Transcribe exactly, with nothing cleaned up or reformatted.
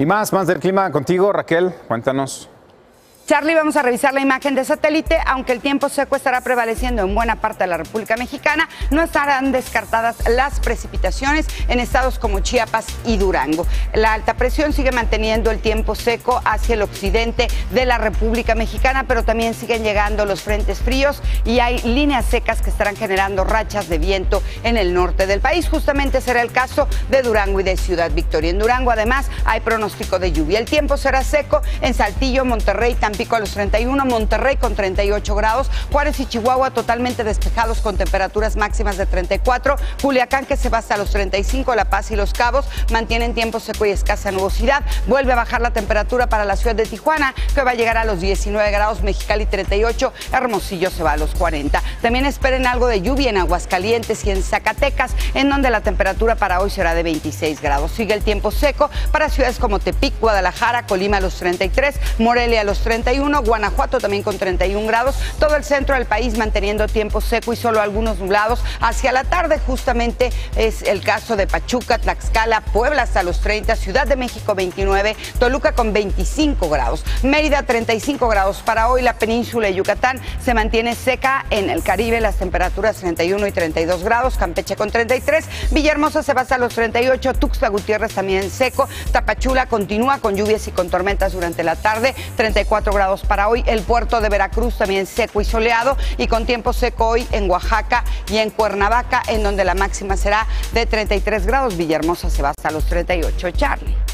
Y más, más del clima contigo, Raquel, cuéntanos. Charlie, vamos a revisar la imagen de satélite. Aunque el tiempo seco estará prevaleciendo en buena parte de la República Mexicana, no estarán descartadas las precipitaciones en estados como Chiapas y Durango. La alta presión sigue manteniendo el tiempo seco hacia el occidente de la República Mexicana, pero también siguen llegando los frentes fríos y hay líneas secas que estarán generando rachas de viento en el norte del país. Justamente será el caso de Durango y de Ciudad Victoria. En Durango, además, hay pronóstico de lluvia. El tiempo será seco en Saltillo, Monterrey, también Pico a los treinta y uno, Monterrey con treinta y ocho grados, Juárez y Chihuahua totalmente despejados con temperaturas máximas de treinta y cuatro, Culiacán que se va hasta los treinta y cinco, La Paz y Los Cabos mantienen tiempo seco y escasa nubosidad, vuelve a bajar la temperatura para la ciudad de Tijuana que va a llegar a los diecinueve grados, Mexicali treinta y ocho, Hermosillo se va a los cuarenta. También esperen algo de lluvia en Aguascalientes y en Zacatecas, en donde la temperatura para hoy será de veintiséis grados. Sigue el tiempo seco para ciudades como Tepic, Guadalajara, Colima a los treinta y tres, Morelia a los treinta y tres, Guanajuato también con treinta y uno grados, todo el centro del país manteniendo tiempo seco y solo algunos nublados hacia la tarde. Justamente es el caso de Pachuca, Tlaxcala, Puebla hasta los treinta, Ciudad de México veintinueve, Toluca con veinticinco grados, Mérida treinta y cinco grados para hoy. La península de Yucatán se mantiene seca, en el Caribe las temperaturas treinta y uno y treinta y dos grados, Campeche con treinta y tres, Villahermosa se va hasta los treinta y ocho, Tuxtla Gutiérrez también seco, Tapachula continúa con lluvias y con tormentas durante la tarde, treinta y cuatro grados grados para hoy. El puerto de Veracruz también seco y soleado y con tiempo seco hoy en Oaxaca y en Cuernavaca, en donde la máxima será de treinta y tres grados. Villahermosa se va hasta los treinta y ocho, Charlie.